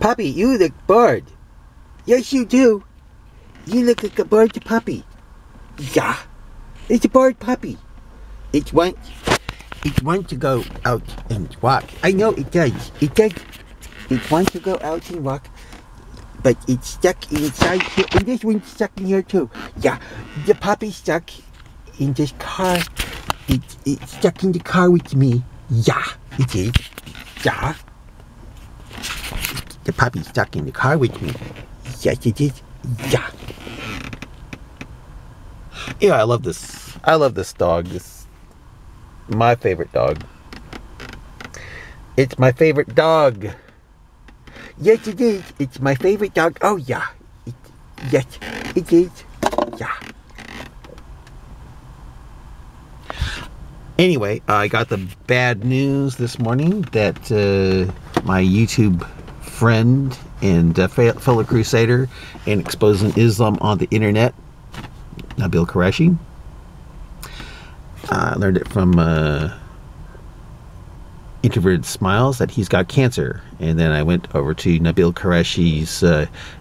Puppy, you look bored. Yes, you do. You look like a bored puppy. Yeah. It's a bored puppy. It wants to go out and walk. I know it does. It wants to go out and walk. But it's stuck inside here. And this one's stuck in here too. Yeah. The puppy's stuck in this car. It's stuck in the car with me. Yeah. It is. Yeah. The puppy's stuck in the car with me. Yes, it is. Yeah. Yeah, I love this. I love this dog. This is my favorite dog. It's my favorite dog. Yes, it is. It's my favorite dog. Oh, yeah. Yes, it is. Yeah. Anyway, I got the bad news this morning that my YouTube friend and fellow crusader in exposing Islam on the internet, Nabeel Qureshi. I learned it from Introverted Smiles that he's got cancer, and then I went over to Nabeel Qureshi's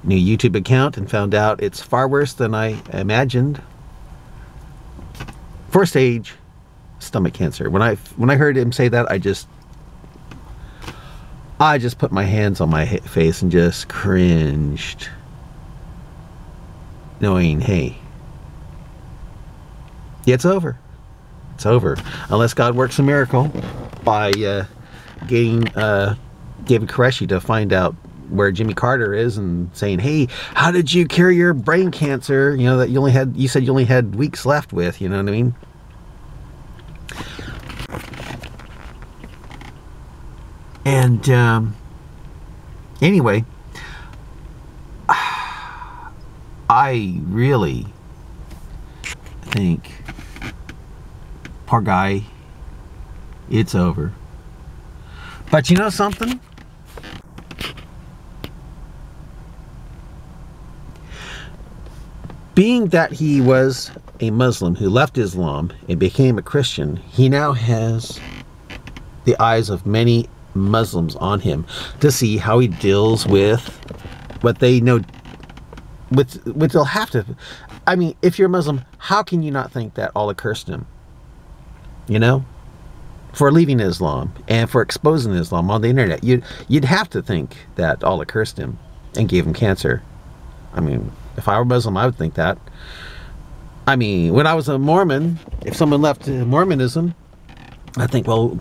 new YouTube account and found out it's far worse than I imagined. First stage stomach cancer. When I heard him say that, I just put my hands on my face and just cringed, knowing, hey, yeah, it's over. It's over. Unless God works a miracle by getting David Qureshi to find out where Jimmy Carter is and saying, hey, how did you cure your brain cancer? You know, that you said you only had weeks left with, you know what I mean? And anyway, I really think, poor guy, it's over. But you know something? Being that he was a Muslim who left Islam and became a Christian, he now has the eyes of many Muslims on him to see how he deals with what they know, which they'll have to. I mean, if you're a Muslim, how can you not think that Allah cursed him, you know, for leaving Islam and for exposing Islam on the internet? You'd have to think that Allah cursed him and gave him cancer. I mean, if I were Muslim, I would think that. I mean, when I was a Mormon, if someone left Mormonism, I think, well,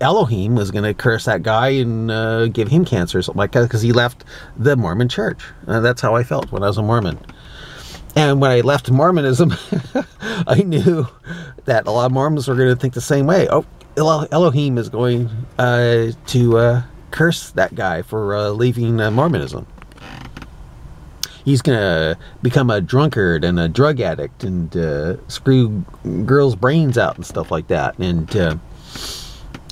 Elohim was going to curse that guy and give him cancer or something like that because he left the Mormon church. That's how I felt when I was a Mormon. And when I left Mormonism, I knew that a lot of Mormons were going to think the same way. Oh, Elohim is going to curse that guy for leaving Mormonism. He's going to become a drunkard and a drug addict and screw girls' brains out and stuff like that. And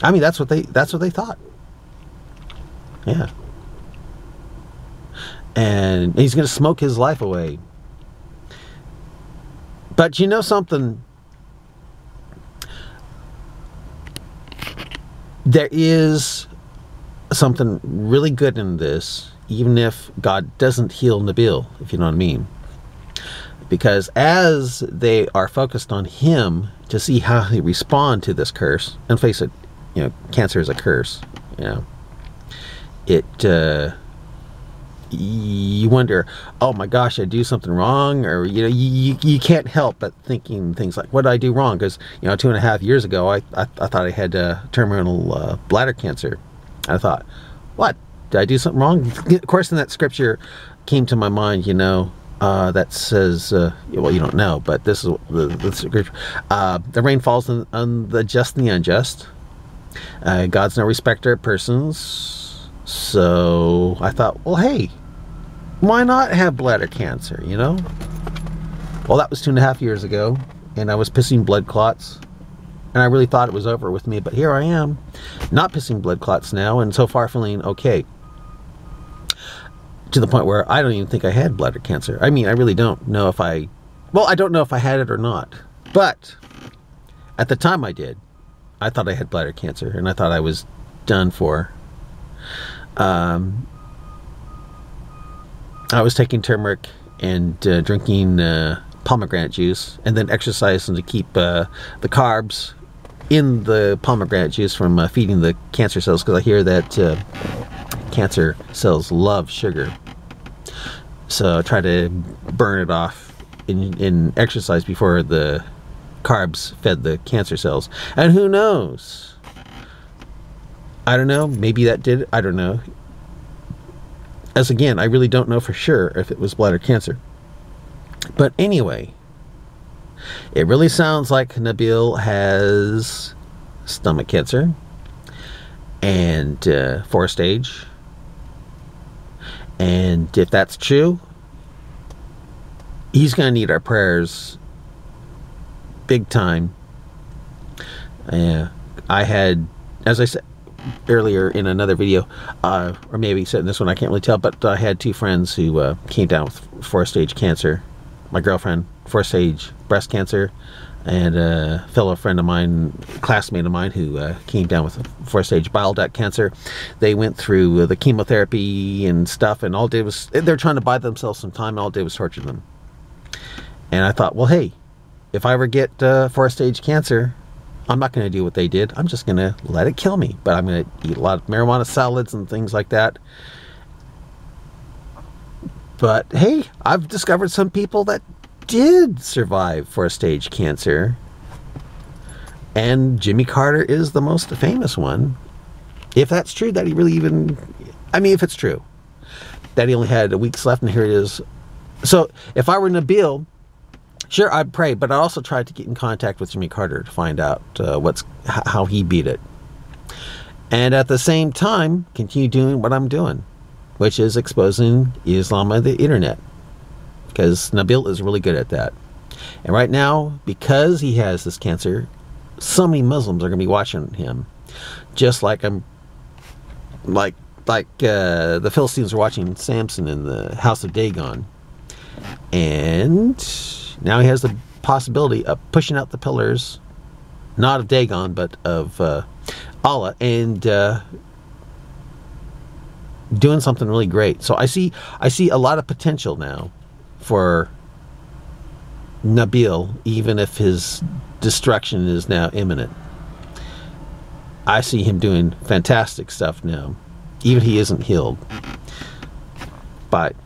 I mean, that's what they thought. Yeah. And he's going to smoke his life away. But you know something? There is something really good in this, even if God doesn't heal Nabeel, if you know what I mean. Because as they are focused on him to see how he responds to this curse, and face it, you know, cancer is a curse, you know, you wonder, oh my gosh, I do something wrong, or, you know, you can't help but thinking things like, what did I do wrong? Because, you know, 2.5 years ago, I thought I had terminal bladder cancer. I thought, what, did I do something wrong? Of course, in that scripture came to my mind, you know, that says, well, you don't know, but this is the scripture. The rain falls on the just and the unjust. God's no respecter of persons. So I thought, well, hey, why not have bladder cancer, you know? Well, that was 2.5 years ago, and I was pissing blood clots, and I really thought it was over with me, but here I am, not pissing blood clots now, and so far feeling okay. To the point where I don't even think I had bladder cancer. I mean, I really don't know if I don't know if I had it or not, but at the time I did. I thought I had bladder cancer, and I thought I was done for. I was taking turmeric and drinking pomegranate juice, and then exercising to keep the carbs in the pomegranate juice from feeding the cancer cells, because I hear that cancer cells love sugar. So I try to burn it off in exercise before the carbs fed the cancer cells. And who knows? I don't know. Maybe that did it. I don't know. As again, I really don't know for sure if it was bladder cancer. But anyway, it really sounds like Nabeel has stomach cancer, and 4th stage. And if that's true, he's going to need our prayers big time. I had, as I said earlier in another video, or maybe said in this one, I can't really tell, but I had 2 friends who came down with 4th stage cancer. My girlfriend, 4th stage breast cancer, and a fellow friend of mine, classmate of mine, who came down with 4th stage bile duct cancer. They went through the chemotherapy and stuff, and all day was, they're trying to buy themselves some time, and all day was torturing them. And I thought, well, hey, if I ever get 4th stage cancer, I'm not going to do what they did. I'm just going to let it kill me. But I'm going to eat a lot of marijuana salads and things like that. But hey, I've discovered some people that did survive 4th stage cancer. And Jimmy Carter is the most famous one. If that's true, that he really even... I mean, if it's true, that he only had a week's left, and here it is. So, if I were Nabeel, sure, I'd pray, but I also tried to get in contact with Jimmy Carter to find out how he beat it. And at the same time, continue doing what I'm doing, which is exposing Islam on the internet, because Nabeel is really good at that. And right now, because he has this cancer, so many Muslims are going to be watching him, just like the Philistines are watching Samson in the house of Dagon. And now he has the possibility of pushing out the pillars, not of Dagon, but of Allah, and doing something really great. So I see a lot of potential now for Nabeel, even if his destruction is now imminent. I see him doing fantastic stuff now, even if he isn't healed. But